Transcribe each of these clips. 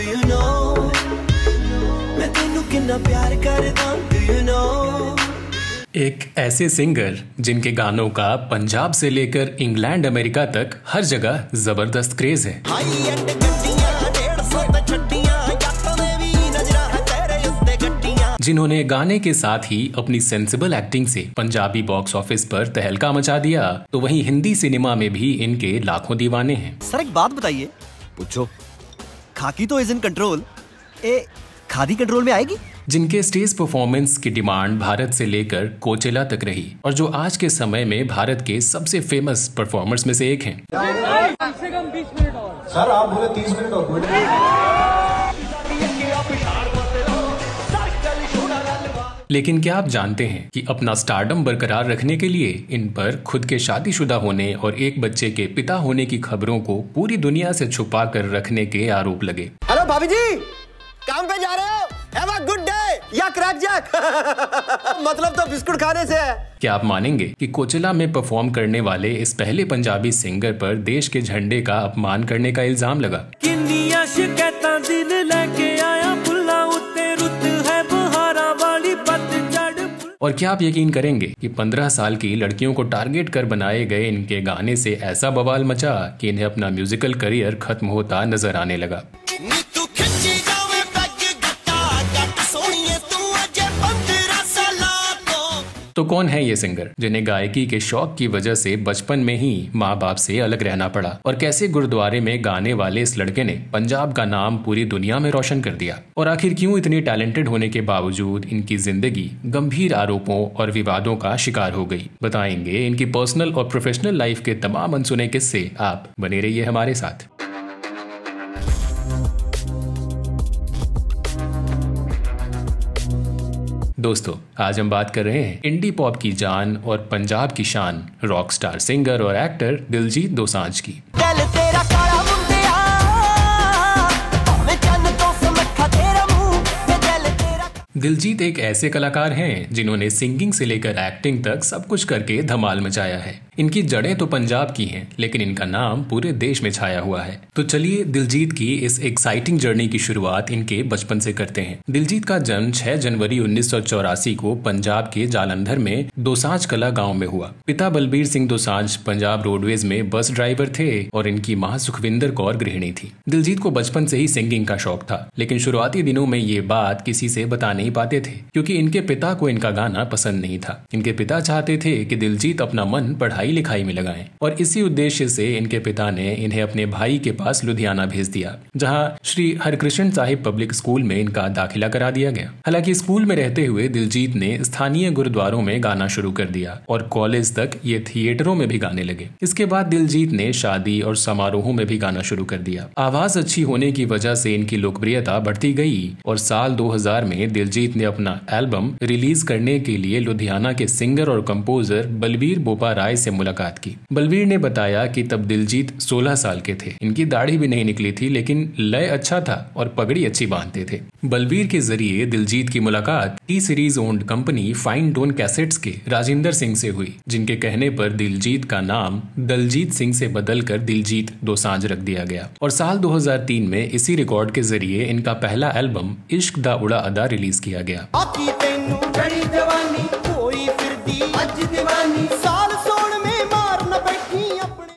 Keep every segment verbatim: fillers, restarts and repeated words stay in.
do you know main tenu kinna pyar karda do you know। एक ऐसे singer जिनके गानों का पंजाब से लेकर इंग्लैंड अमेरिका तक हर जगह जबरदस्त क्रेज है। जिन्होंने गाने के साथ ही अपनी सेंसिबल एक्टिंग से पंजाबी बॉक्स ऑफिस पर तहलका मचा दिया, तो वहीं हिंदी सिनेमा में भी इनके लाखों दीवाने हैं। सर एक बात बताइए। पूछो। खाकी तो इज इन कंट्रोल, ए खादी कंट्रोल में आएगी। जिनके स्टेज परफॉर्मेंस की डिमांड भारत से लेकर कोचेला तक रही और जो आज के समय में भारत के सबसे फेमस परफॉर्मर्स में से एक हैं। कम से कम बीस मिनट और। सर आप बोले तीस मिनट और। लेकिन क्या आप जानते हैं कि अपना स्टारडम बरकरार रखने के लिए इन पर खुद के शादीशुदा होने और एक बच्चे के पिता होने की खबरों को पूरी दुनिया से छुपा कर रखने के आरोप लगे। हेलो भाभी जी, काम पे जा रहे हो? Have a good day या क्रैक जैक। मतलब तो बिस्कुट खाने से है। क्या आप मानेंगे कि कोचेला में परफॉर्म करने वाले इस पहले पंजाबी सिंगर पर देश के झंडे का अपमान करने का इल्जाम लगा। किन्नियां शिकायतां दिल लेके आया, पुल्ला उत्ते रुत है बहारा वाली पतझड़। और क्या आप यकीन करेंगे कि पंद्रह साल की लड़कियों को टारगेट कर बनाए गए इनके गाने से ऐसा बवाल मचा कि इन्हें अपना म्यूजिकल करियर खत्म होता नजर आने लगा। तो कौन है ये सिंगर जिन्हें गायकी के शौक की वजह से बचपन में ही माँ बाप से अलग रहना पड़ा, और कैसे गुरुद्वारे में गाने वाले इस लड़के ने पंजाब का नाम पूरी दुनिया में रोशन कर दिया, और आखिर क्यों इतने टैलेंटेड होने के बावजूद इनकी जिंदगी गंभीर आरोपों और विवादों का शिकार हो गई। बताएंगे इनकी पर्सनल और प्रोफेशनल लाइफ के तमाम अनसुने किस्से। आप बने रहिए हमारे साथ। दोस्तों आज हम बात कर रहे हैं इंडी पॉप की जान और पंजाब की शान रॉक स्टार सिंगर और एक्टर दिलजीत दोसांझ की। दिलजीत एक ऐसे कलाकार हैं जिन्होंने सिंगिंग से लेकर एक्टिंग तक सब कुछ करके धमाल मचाया है। इनकी जड़ें तो पंजाब की हैं, लेकिन इनका नाम पूरे देश में छाया हुआ है। तो चलिए दिलजीत की इस एक्साइटिंग जर्नी की शुरुआत इनके बचपन से करते हैं। दिलजीत का जन्म छह जनवरी उन्नीस सौ चौरासी को पंजाब के जालंधर में दोसांझ कला गाँव में हुआ। पिता बलबीर सिंह दोसांझ पंजाब रोडवेज में बस ड्राइवर थे और इनकी माँ सुखविंदर कौर गृहिणी थी। दिलजीत को बचपन से ही सिंगिंग का शौक था, लेकिन शुरुआती दिनों में ये बात किसी से बताने नहीं पाते थे क्योंकि इनके पिता को इनका गाना पसंद नहीं था। इनके पिता चाहते थे कि दिलजीत अपना मन पढ़ाई लिखाई में लगाएं, और इसी उद्देश्य से इनके पिता ने इन्हें अपने भाई के पास लुधियाना भेज दिया, जहां श्री हर कृष्ण साहिब पब्लिक स्कूल में इनका दाखिला करा दिया गया। हालांकि स्कूल में रहते हुए दिलजीत ने स्थानीय गुरुद्वारों में गाना शुरू कर दिया और कॉलेज तक ये थिएटरों में भी गाने लगे। इसके बाद दिलजीत ने शादी और समारोहों में भी गाना शुरू कर दिया। आवाज अच्छी होने की वजह से इनकी लोकप्रियता बढ़ती गई और साल दो हजार में दिलजीत ने अपना एल्बम रिलीज करने के लिए लुधियाना के सिंगर और कंपोजर बलवीर बोपा राय से मुलाकात की। बलवीर ने बताया कि तब दिलजीत सोलह साल के थे, इनकी दाढ़ी भी नहीं निकली थी, लेकिन लय अच्छा था और पगड़ी अच्छी बांधते थे। बलवीर के जरिए दिलजीत की मुलाकात T series owned company fine tone cassettes के राजेंद्र सिंह से हुई, जिनके कहने पर दिलजीत का नाम दलजीत सिंह से बदलकर दिलजीत दोसांझ रख दिया गया। और साल दो हजार तीन में इसी रिकॉर्ड के जरिए इनका पहला एल्बम इश्क दा उड़ा अदा रिलीज किया गया।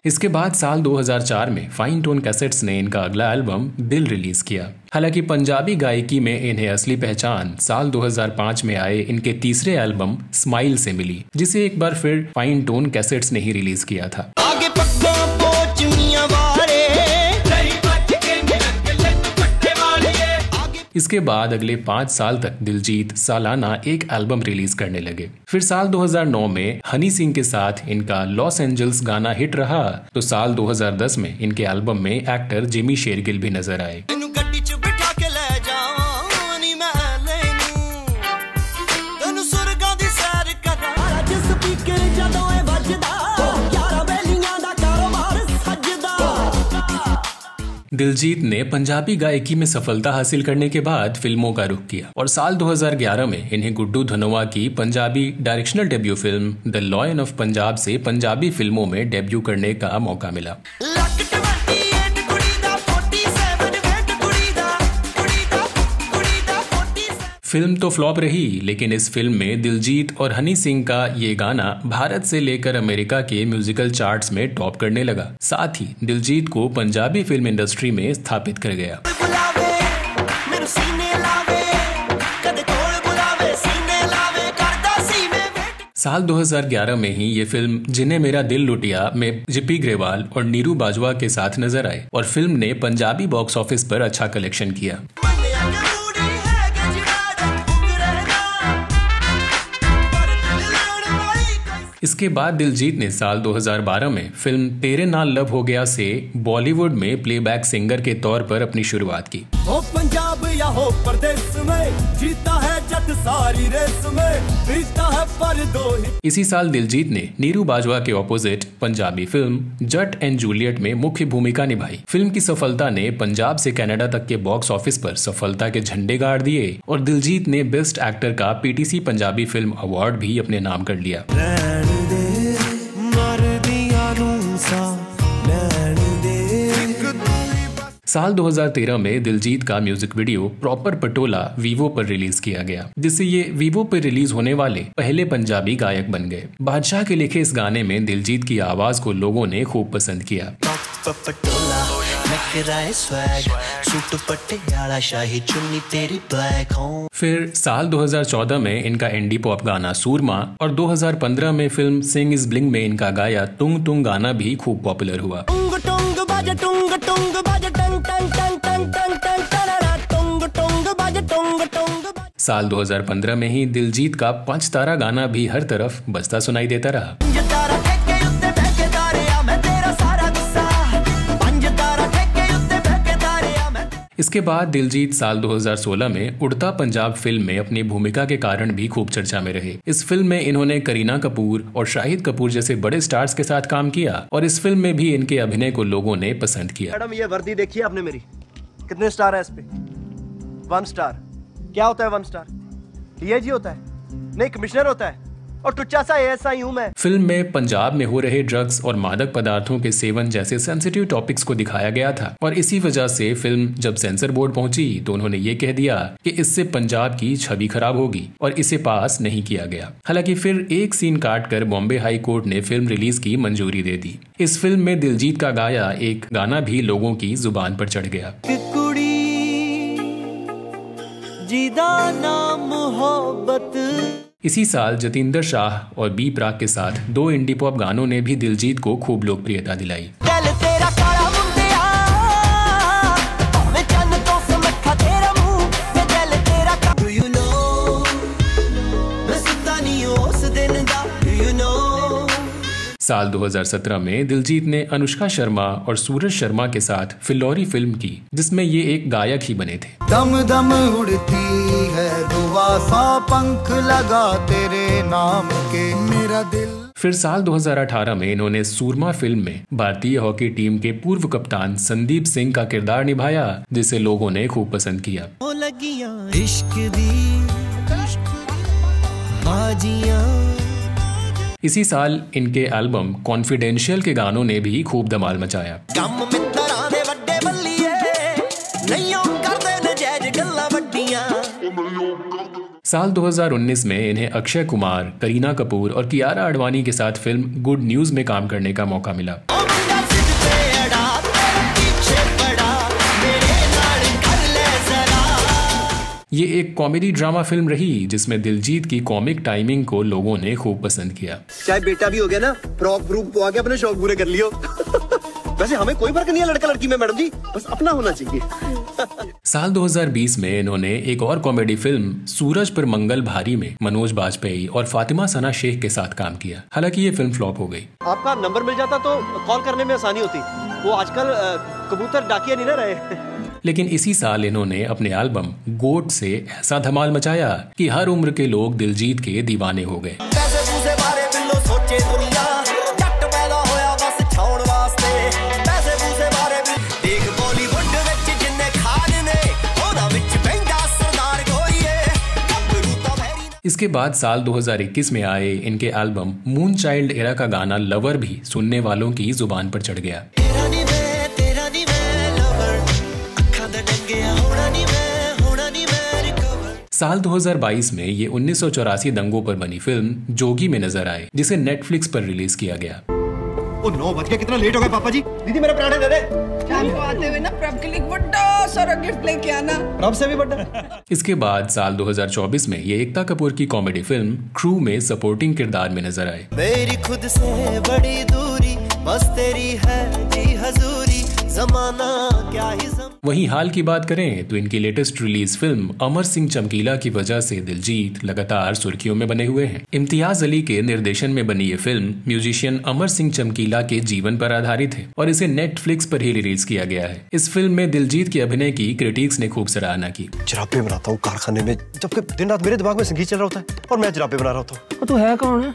इसके बाद साल दो हजार चार में फाइन टोन कैसेट्स ने इनका अगला एल्बम दिल रिलीज किया। हालांकि पंजाबी गायकी में इन्हें असली पहचान साल दो हजार पाँच में आए इनके तीसरे एल्बम स्माइल से मिली, जिसे एक बार फिर फाइन टोन कैसेट्स ने ही रिलीज किया था। आगे इसके बाद अगले पाँच साल तक दिलजीत सालाना एक एल्बम रिलीज करने लगे। फिर साल दो हजार नौ में हनी सिंह के साथ इनका लॉस एंजल्स गाना हिट रहा, तो साल दो हजार दस में इनके एल्बम में एक्टर जिमी शेरगिल भी नजर आए। दिलजीत ने पंजाबी गायकी में सफलता हासिल करने के बाद फिल्मों का रुख किया और साल दो हजार ग्यारह में इन्हें गुड्डू धनोआ की Punjabi directional debut film the lion of Punjab से पंजाबी फिल्मों में डेब्यू करने का मौका मिला। फिल्म तो फ्लॉप रही, लेकिन इस फिल्म में दिलजीत और हनी सिंह का ये गाना भारत से लेकर अमेरिका के म्यूजिकल चार्ट्स में टॉप करने लगा। साथ ही दिलजीत को पंजाबी फिल्म इंडस्ट्री में स्थापित कर गया। साल दो हज़ार ग्यारह में ही ये फिल्म जिन्हें मेरा दिल लुटिया में जिप्पी ग्रेवाल और नीरू बाजवा के साथ नजर आए और फिल्म ने पंजाबी बॉक्स ऑफिस पर अच्छा कलेक्शन किया। इसके बाद दिलजीत ने साल दो हज़ार बारह में फिल्म तेरे नाल लव हो गया से बॉलीवुड में प्लेबैक सिंगर के तौर पर अपनी शुरुआत की। ओ पंजाब या हो प्रदेश में, जीता है जट सारी रेस में, जीता है पर दो ही। इसी साल दिलजीत ने नीरू बाजवा के opposite Punjabi film Jatt and Juliet में मुख्य भूमिका निभाई। फिल्म की सफलता ने पंजाब से कनाडा तक के बॉक्स ऑफिस पर सफलता के झंडे गाड़ दिए और दिलजीत ने बेस्ट एक्टर का पीटीसी पंजाबी फिल्म अवार्ड भी अपने नाम कर लिया। साल दो हज़ार तेरह में दिलजीत का music video proper Patola Vevo पर रिलीज किया गया, जिससे ये वीवो पर रिलीज होने वाले पहले पंजाबी गायक बन गए। बादशाह के लिखे इस गाने में दिलजीत की आवाज को लोगों ने खूब पसंद किया। फिर साल दो हज़ार चौदह में इनका इंडी पॉप गाना सूरमा और दो हज़ार पंद्रह में फिल्म सिंग इज ब्लिंग में इनका गाया तुंग तुंग गाना भी खूब पॉपुलर हुआ। तुंग तुंग बाज तुंग तुंग बाज टंग टंग टंग टंग टंग टंग टरारा तुंग तुंग बाज तुंग तुंग। साल दो हज़ार पंद्रह में ही दिलजीत का पांच तारा गाना भी हर तरफ बजता सुनाई देता रहा। इसके बाद दिलजीत साल दो हज़ार सोलह में उड़ता पंजाब फिल्म में अपनी भूमिका के कारण भी खूब चर्चा में रहे। इस फिल्म में इन्होंने करीना कपूर और शाहिद कपूर जैसे बड़े स्टार्स के साथ काम किया और इस फिल्म में भी इनके अभिनय को लोगों ने पसंद किया। मैडम ये वर्दी देखिए आपने मेरी, कितने स्टार है इस पे? One star. क्या होता है वन स्टार? ये जी होता है, नहीं कमिश्नर होता है और टुच्चा सा ऐसा ही हूं मैं। फिल्म में पंजाब में हो रहे ड्रग्स और मादक पदार्थों के सेवन जैसे सेंसिटिव टॉपिक्स को दिखाया गया था और इसी वजह से फिल्म जब सेंसर बोर्ड पहुंची तो उन्होंने ये कह दिया कि इससे पंजाब की छवि खराब होगी और इसे पास नहीं किया गया। हालांकि फिर एक सीन काट कर बॉम्बे हाई कोर्ट ने फिल्म रिलीज की मंजूरी दे दी। इस फिल्म में दिलजीत का गाया एक गाना भी लोगों की जुबान पर चढ़ गया। इसी साल जतिंदर शाह और बी प्राक के साथ दो इंडी पॉप गानों ने भी दिलजीत को खूब लोकप्रियता दिलाई। साल दो हज़ार सत्रह में दिलजीत ने अनुष्का शर्मा और सूरज शर्मा के साथ फिल्लौरी फिल्म की, जिसमें ये एक गायक ही बने थे। दम दम उड़ती है दुआ सा पंख लगा तेरे नाम के मेरा दिल। फिर साल दो हज़ार अठारह में इन्होंने सूरमा फिल्म में भारतीय हॉकी टीम के पूर्व कप्तान संदीप सिंह का किरदार निभाया, जिसे लोगों ने खूब पसंद किया। इश्क दी। इसी साल इनके एल्बम कॉन्फिडेंशियल के गानों ने भी खूब धमाल मचाया। साल दो हज़ार उन्नीस में इन्हें अक्षय कुमार, करीना कपूर और कियारा आडवाणी के साथ फिल्म गुड न्यूज में काम करने का मौका मिला। ये एक कॉमेडी ड्रामा फिल्म रही, जिसमें दिलजीत की कॉमिक टाइमिंग को लोगों ने खूब पसंद किया। चाहे बेटा भी हो गया ना, प्रॉक ग्रुप हो गया, अपने शौक पूरे कर लियो। वैसे हमें कोई फर्क नहीं है लड़का लड़की में मैडम जी, बस अपना होना चाहिए। साल दो हज़ार बीस में इन्होंने एक और कॉमेडी फिल्म सूरज पर मंगल भारी में मनोज बाजपेयी और फातिमा सना शेख के साथ काम किया। हालांकि ये फिल्म फ्लॉप हो गई। आपका नंबर मिल जाता तो कॉल करने में आसानी होती, वो आजकल कबूतर डाकिया नहीं ना रहे। लेकिन इसी साल इन्होंने अपने एल्बम गोट से ऐसा धमाल मचाया कि हर उम्र के लोग दिलजीत के दीवाने हो गए। इसके बाद साल दो हज़ार इक्कीस में आए इनके एल्बम मून चाइल्ड एरा का गाना लवर भी सुनने वालों की जुबान पर चढ़ गया। साल दो हज़ार बाईस में ये उन्नीस सौ चौरासी दंगों पर बनी फिल्म जोगी में नजर आए, जिसे नेटफ्लिक्स पर रिलीज किया गया। ओ नौ बज गए, कितना लेट हो गया पापा जी। दीदी मेरा पराठा दे दे। शाम को आते हुए ना प्रभ के लिए बड़ा सारा गिफ्ट लेके आना, प्रभ से भी बड़ा। इसके बाद साल दो हज़ार चौबीस में ये एकता कपूर की कॉमेडी फिल्म क्रू में सपोर्टिंग किरदार में नजर आए। मेरी खुद से बड़ी दूरी बस तेरी है जी हजूरी, जमाना क्या ही जम... वहीं हाल की बात करें तो इनकी latest release film Amar Singh Chamkila की वजह से दिलजीत लगातार सुर्खियों में बने हुए हैं। इम्तियाज अली के निर्देशन में बनी ये फिल्म म्यूजिशियन अमर सिंह चमकीला के जीवन पर आधारित है और इसे नेटफ्लिक्स पर ही रिलीज किया गया है। इस फिल्म में दिलजीत के अभिनय की क्रिटिक्स ने खूब सराहना की। शराब पे बनाता हूँ कारखाने में, जबकि दिन रात मेरे दिमाग में संगीत चल रहा होता है और मैं शराब पे बना रहा होता हूँ। तू है कौन है?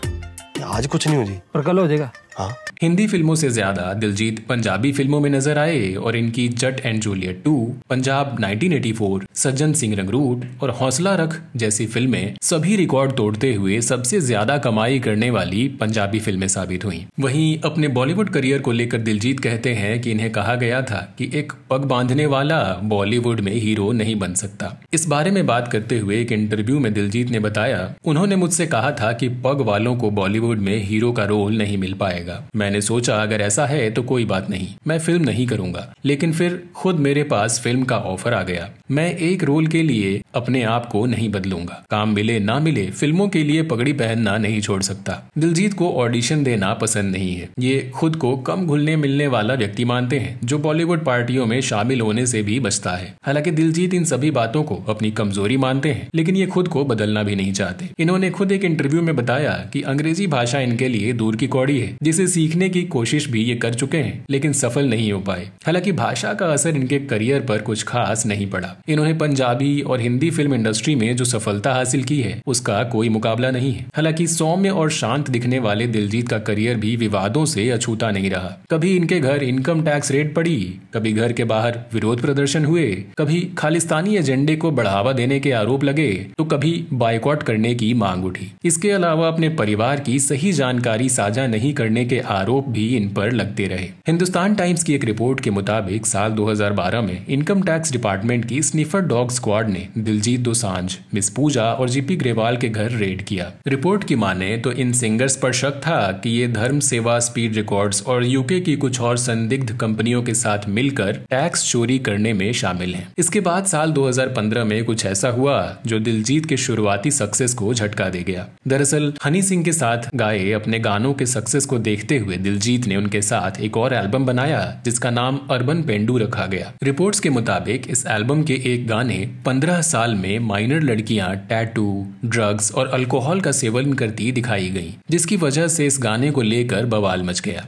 आज कुछ नहीं हो जी, पर कल हो जाएगा। हाँ? हिंदी फिल्मों से ज्यादा दिलजीत पंजाबी फिल्मों में नजर आए और इनकी Jatt and Juliet two, Punjab nineteen eighty four, Sajjan Singh रंगरूट और हौसला रख जैसी फिल्में सभी रिकॉर्ड तोड़ते हुए सबसे ज्यादा कमाई करने वाली पंजाबी फिल्में साबित हुईं। वहीं अपने बॉलीवुड करियर को लेकर दिलजीत कहते हैं कि इन्हें कहा गया था कि एक पग बांधने वाला बॉलीवुड में हीरो नहीं बन सकता। इस बारे में बात करते हुए एक इंटरव्यू में दिलजीत ने बताया, उन्होंने मुझसे कहा था कि पग वालों को बॉलीवुड में हीरो का रोल नहीं मिल पाएगा। मैंने सोचा अगर ऐसा है तो कोई बात नहीं, मैं फिल्म नहीं करूंगा, लेकिन फिर खुद मेरे पास फिल्म का ऑफर आ गया। मैं एक रोल के लिए अपने आप को नहीं बदलूंगा, काम मिले ना मिले फिल्मों के लिए पगड़ी पहनना नहीं छोड़ सकता। दिलजीत को ऑडिशन देना पसंद नहीं है। ये खुद को कम घुलने मिलने वाला व्यक्ति मानते हैं जो बॉलीवुड पार्टियों में शामिल होने से भी बचता है। हालांकि दिलजीत इन सभी बातों को अपनी कमजोरी मानते हैं, लेकिन ये खुद को बदलना भी नहीं चाहते। इन्होंने खुद एक इंटरव्यू में बताया कि अंग्रेजी भाषा इनके लिए दूर की कौड़ी है, जिसे सीखने की कोशिश भी ये कर चुके हैं लेकिन सफल नहीं हो पाए। हालांकि भाषा का असर इनके करियर पर कुछ खास नहीं पड़ा। इन्होंने पंजाबी और हिंदी फिल्म इंडस्ट्री में जो सफलता हासिल की है उसका कोई मुकाबला नहीं है। हालांकि सौम्य और शांत दिखने वाले दिलजीत का करियर भी विवादों से अछूता नहीं रहा। कभी इनके घर इनकम टैक्स रेड पड़ी, कभी घर के बाहर विरोध प्रदर्शन हुए, कभी खालिस्तानी एजेंडे को बढ़ावा देने के आरोप लगे तो कभी बायकॉट करने की मांग उठी। इसके अलावा अपने परिवार की सही जानकारी साझा नहीं करने के आरोप भी इन पर लगते रहे। हिंदुस्तान टाइम्स की एक रिपोर्ट के मुताबिक साल दो हज़ार बारह में इनकम टैक्स डिपार्टमेंट की स्निफर डॉग स्क्वाड ने दिलजीत दोसांझ, मिस पूजा और जिपी ग्रेवाल के घर रेड किया। रिपोर्ट की माने तो इन सिंगर्स पर शक था कि ये धर्म सेवा, स्पीड रिकॉर्ड्स और यूके की कुछ और संदिग्ध कंपनियों के साथ मिलकर टैक्स चोरी करने में शामिल है। इसके बाद साल दो हज़ार पंद्रह में कुछ ऐसा हुआ जो दिलजीत के शुरुआती सक्सेस को झटका दे गया। दरअसल हनी सिंह के साथ गाए अपने गानों के सक्सेस को देखते हुए दिलजीत ने उनके साथ एक और एल्बम बनाया जिसका नाम अर्बन पेंडू रखा गया। रिपोर्ट्स के मुताबिक इस एल्बम के एक गाने पंद्रह साल में माइनर लड़कियां टैटू, ड्रग्स और अल्कोहल का सेवन करती दिखाई गईं, जिसकी वजह से इस गाने को लेकर बवाल मच गया।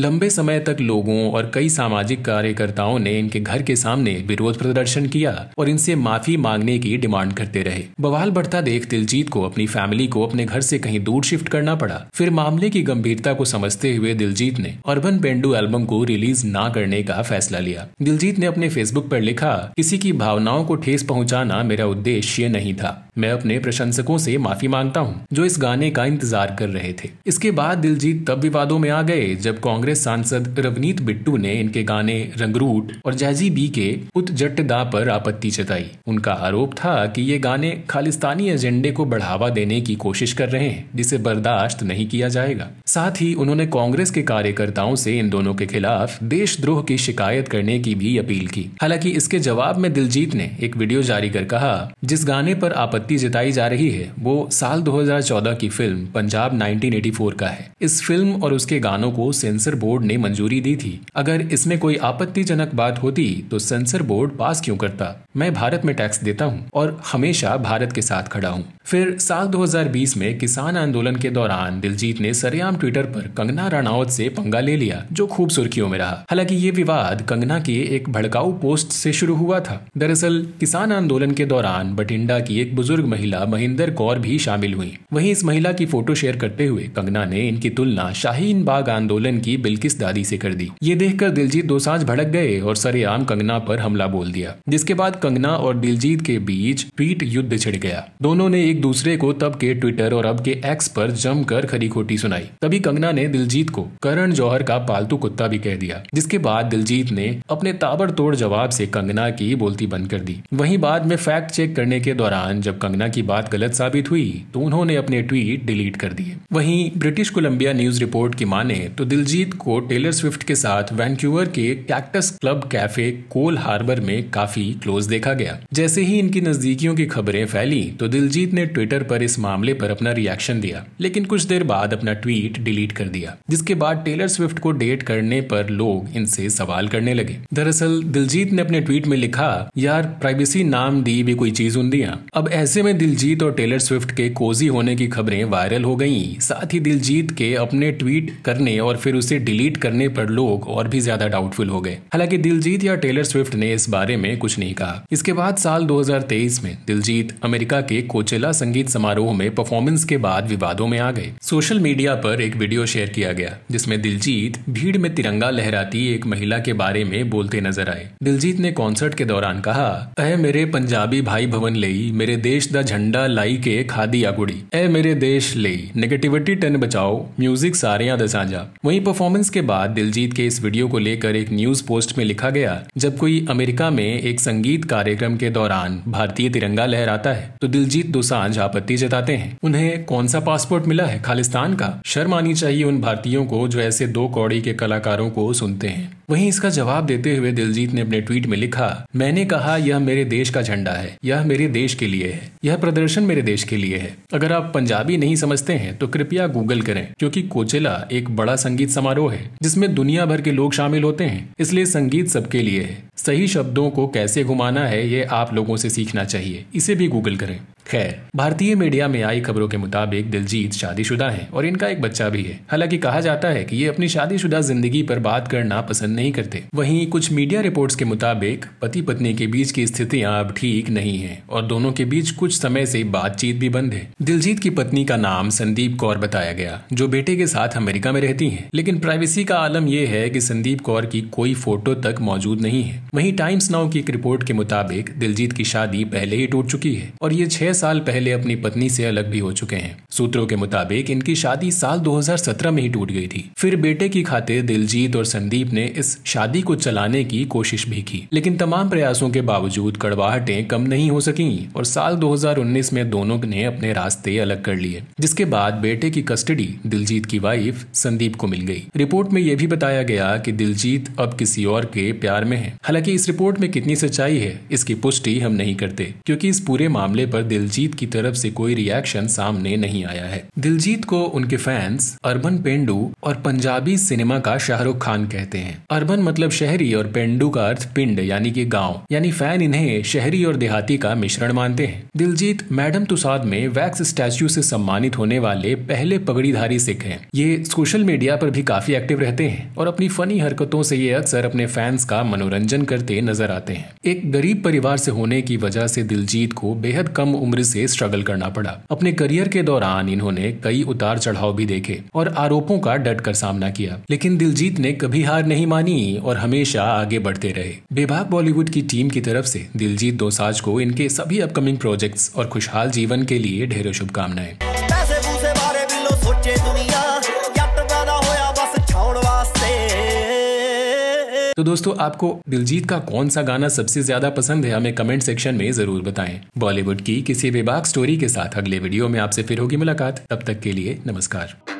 लंबे समय तक लोगों और कई सामाजिक कार्यकर्ताओं ने इनके घर के सामने विरोध प्रदर्शन किया और इनसे माफी मांगने की डिमांड करते रहे। बवाल बढ़ता देख दिलजीत को अपनी फैमिली को अपने घर से कहीं दूर शिफ्ट करना पड़ा। फिर मामले की गंभीरता को समझते हुए दिलजीत ने अर्बन पेंडू एल्बम को रिलीज ना करने का फैसला लिया। दिलजीत ने अपने फेसबुक पर लिखा, किसी की भावनाओं को ठेस पहुँचाना मेरा उद्देश्य नहीं था। मैं अपने प्रशंसकों से माफी मांगता हूँ जो इस गाने का इंतजार कर रहे थे। इसके बाद दिलजीत तब विवादों में आ गए जब कांग्रेस सांसद रवनीत बिट्टू ने इनके गाने रंगरूट और जैजी बी के उत जट दा पर आपत्ति जताई। उनका आरोप था कि ये गाने खालिस्तानी एजेंडे को बढ़ावा देने की कोशिश कर रहे हैं, जिसे बर्दाश्त नहीं किया जाएगा। साथ ही उन्होंने कांग्रेस के कार्यकर्ताओं से इन दोनों के खिलाफ देशद्रोह की शिकायत करने की भी अपील की। हालांकि इसके जवाब में दिलजीत ने एक वीडियो जारी कर कहा, जिस गाने पर आपत्ति जताई जा रही है वो साल दो हज़ार चौदह की film Punjab nineteen eighty four का है। इस फिल्म और उसके गानों को सेंसर बोर्ड ने मंजूरी दी थी। अगर इसमें कोई आपत्तिजनक बात होती तो सेंसर बोर्ड पास क्यों करता? मैं भारत में टैक्स देता हूं और हमेशा भारत के साथ खड़ा हूं। फिर साल दो हज़ार बीस में किसान आंदोलन के दौरान दिलजीत ने सरेआम ट्विटर पर कंगना रनौत से पंगा ले लिया, जो खूब सुर्खियों में रहा। हालांकि ये विवाद कंगना के एक भड़काऊ पोस्ट से शुरू हुआ था। दरअसल किसान आंदोलन के दौरान बठिंडा की एक बुजुर्ग महिला महेंद्र कौर भी शामिल हुई। वहीं इस महिला की फोटो शेयर करते हुए कंगना ने इनकी तुलना शाहीन बाग आंदोलन की बिल्किस दादी से कर दी। ये देखकर दिलजीत दोसांझ भड़क गए और सरेआम कंगना पर हमला बोल दिया, जिसके बाद कंगना और दिलजीत के बीच ट्वीट युद्ध छिड़ गया। दोनों ने एक दूसरे को तब के ट्विटर और अब के एक्स पर जमकर खरी खोटी सुनाई। तभी कंगना ने दिलजीत को करण जौहर का पालतू कुत्ता भी कह दिया, जिसके बाद दिलजीत ने अपने ताबड़तोड़ जवाब से कंगना की बोलती बंद कर दी। वहीं बाद में फैक्ट चेक करने के दौरान जब कंगना की बात गलत साबित हुई तो उन्होंने अपने ट्वीट डिलीट कर दिए। वहीं ब्रिटिश कोलंबिया न्यूज रिपोर्ट की माने तो दिलजीत को टेलर स्विफ्ट के साथ वैंकूवर के कैक्टस क्लब कैफे कोल हार्बर में काफी क्लोज देखा गया। जैसे ही इनकी नजदीकियों की खबरें फैली तो दिलजीत ने ट्विटर पर इस मामले पर अपना रिएक्शन दिया, लेकिन कुछ देर बाद अपना ट्वीट डिलीट कर दिया, जिसके बाद टेलर स्विफ्ट को डेट करने पर लोग इनसे सवाल करने लगे। दरअसल दिलजीत ने अपने ट्वीट में लिखा, यार प्राइवेसी नाम दी भी कोई चीज उन्दिया। अब ऐसे में दिलजीत और टेलर स्विफ्ट के कोजी होने की खबरें वायरल हो गईं। साथ ही दिलजीत के अपने ट्वीट करने और फिर उसे डिलीट करने पर लोग और भी ज्यादा डाउटफुल हो गए। हालांकि दिलजीत या टेलर स्विफ्ट ने इस बारे में कुछ नहीं कहा। इसके बाद साल दो हज़ार तेईस में दिलजीत अमेरिका के कोचेला संगीत समारोह में परफॉर्मेंस के बाद विवादों में आ गए। सोशल मीडिया पर एक वीडियो शेयर किया गया जिसमें दिलजीत भीड़ में तिरंगा लहराती एक महिला के बारे में बोलते नजर आए। दिलजीत ने कॉन्सर्ट के दौरान कहा, ऐ मेरे पंजाबी भाई भवन लई मेरे देश दा झंडा लाई के खादी आगुड़ी, ऐ मेरे देश लई नेगेटिविटी टन बचाओ म्यूजिक सारेयां दा सांझा। वहीं परफॉर्मेंस के बाद दिलजीत के इस वीडियो को लेकर एक न्यूज पोस्ट में लिखा गया, जब कोई अमेरिका में एक संगीत कार्यक्रम के दौरान भारतीय तिरंगा लहराता है तो दिलजीत दोसांझ आपत्ति जताते हैं। उन्हें कौन सा पासपोर्ट मिला है खालिस्तान का? शर्म आनी चाहिए उन भारतीयों को जो ऐसे दो कौड़ी के कलाकारों को सुनते हैं। वहीं इसका जवाब देते हुए दिलजीत ने अपने ट्वीट में लिखा, मैंने कहा यह मेरे देश का झंडा है, यह मेरे देश के लिए है, यह प्रदर्शन मेरे देश के लिए है। अगर आप पंजाबी नहीं समझते हैं तो कृपया गूगल करें, क्योंकि कोचेला एक बड़ा संगीत समारोह है जिसमें दुनिया भर के लोग शामिल होते हैं, इसलिए संगीत सबके लिए है। सही शब्दों को कैसे घुमाना है ये आप लोगों से सीखना चाहिए, इसे भी गूगल करें। खैर, भारतीय मीडिया में आई खबरों के मुताबिक दिलजीत शादीशुदा हैं और इनका एक बच्चा भी है। हालांकि कहा जाता है कि ये अपनी शादीशुदा जिंदगी पर बात करना पसंद नहीं करते। वहीं कुछ मीडिया रिपोर्ट्स के मुताबिक पति पत्नी के बीच की स्थितियां अब ठीक नहीं हैं और दोनों के बीच कुछ समय से बातचीत भी बंद है। दिलजीत की पत्नी का नाम संदीप कौर बताया गया, जो बेटे के साथ अमेरिका में रहती है, लेकिन प्राइवेसी का आलम यह है कि संदीप कौर की कोई फोटो तक मौजूद नहीं है। वहीं टाइम्स नाउ की एक रिपोर्ट के मुताबिक दिलजीत की शादी पहले ही टूट चुकी है और ये छह साल पहले अपनी पत्नी से अलग भी हो चुके हैं। सूत्रों के मुताबिक इनकी शादी साल दो हज़ार सत्रह में ही टूट गई थी। फिर बेटे की खातिर दिलजीत और संदीप ने इस शादी को चलाने की कोशिश भी की, लेकिन तमाम प्रयासों के बावजूद कड़वाहटें कम नहीं हो सकीं और साल दो हज़ार उन्नीस में दोनों ने अपने रास्ते अलग कर लिए, जिसके बाद बेटे की कस्टडी दिलजीत की वाइफ संदीप को मिल गई। रिपोर्ट में यह भी बताया गया कि दिलजीत अब किसी और के प्यार में है। हालांकि इस रिपोर्ट में कितनी सच्चाई है इसकी पुष्टि हम नहीं करते, क्योंकि इस पूरे मामले पर दिलजीत की तरफ से कोई रिएक्शन सामने नहीं आया है। दिलजीत को उनके फैंस अर्बन पेंडू और पंजाबी सिनेमा का शाहरुख खान कहते हैं। अर्बन मतलब शहरी और पेंडू का अर्थ पिंड यानी कि गांव, यानी फैन इन्हें शहरी और देहाती का मिश्रण मानते हैं। दिलजीत मैडम तुसाद में वैक्स स्टैच्यू से सम्मानित होने वाले पहले पगड़ीधारी सिख हैं। ये सोशल मीडिया पर भी काफी एक्टिव रहते हैं और अपनी फनी हरकतों से ये अक्सर अपने फैंस का मनोरंजन करते नजर आते हैं। एक गरीब परिवार से होने की वजह से दिलजीत को बेहद कम उम्र से स्ट्रगल करना पड़ा। अपने करियर के दौरान इन्होंने कई उतार चढ़ाव भी देखे और आरोपों का डट कर सामना किया, लेकिन दिलजीत ने कभी हार नहीं मानी और हमेशा आगे बढ़ते रहे। बेबाक बॉलीवुड की टीम की तरफ से दिलजीत दोसांझ को इनके सभी अपकमिंग प्रोजेक्ट्स और खुशहाल जीवन के लिए ढेरों शुभकामनाएं। तो दोस्तों, आपको दिलजीत का कौन सा गाना सबसे ज्यादा पसंद है हमें कमेंट सेक्शन में जरूर बताएं। बॉलीवुड की किसी बेबाक स्टोरी के साथ अगले वीडियो में आपसे फिर होगी मुलाकात। तब तक के लिए नमस्कार।